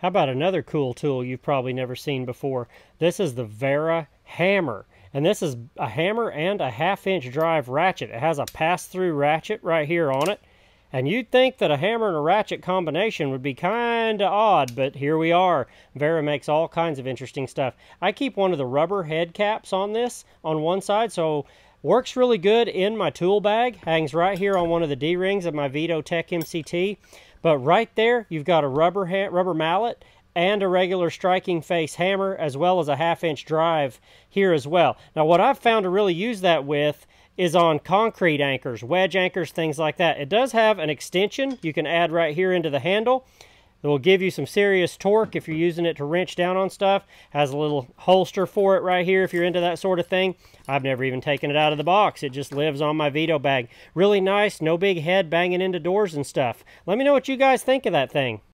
How about another cool tool you've probably never seen before? This is the Wera Hammer. And this is a hammer and a 1/2-inch drive ratchet. It has a pass-through ratchet right here on it. And you'd think that a hammer and a ratchet combination would be kind of odd, but here we are. Wera makes all kinds of interesting stuff. I keep one of the rubber head caps on this on one side, so works really good in my tool bag. Hangs right here on one of the D-rings of my Vito Tech MCT. But right there, you've got a rubber mallet and a regular striking face hammer, as well as a 1/2-inch drive here as well. Now, what I've found to really use that with is on concrete anchors, wedge anchors, things like that. It does have an extension you can add right here into the handle. It will give you some serious torque if you're using it to wrench down on stuff. Has a little holster for it right here if you're into that sort of thing. I've never even taken it out of the box. It just lives on my Vito bag. Really nice, no big head banging into doors and stuff. Let me know what you guys think of that thing.